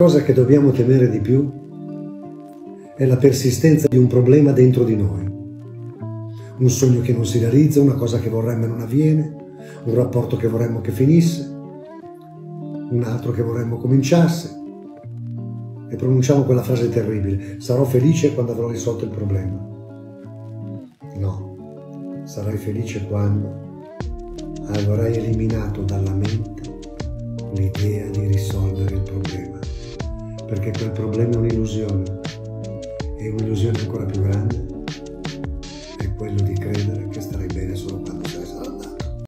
La cosa che dobbiamo temere di più è la persistenza di un problema dentro di noi, un sogno che non si realizza, una cosa che vorremmo non avviene, un rapporto che vorremmo che finisse, un altro che vorremmo cominciasse. E pronunciamo quella frase terribile: sarò felice quando avrò risolto il problema. No, sarai felice quando avrai eliminato dalla mente l'idea di risolvere il problema, perché quel problema è un'illusione, e un'illusione ancora più grande è quello di credere che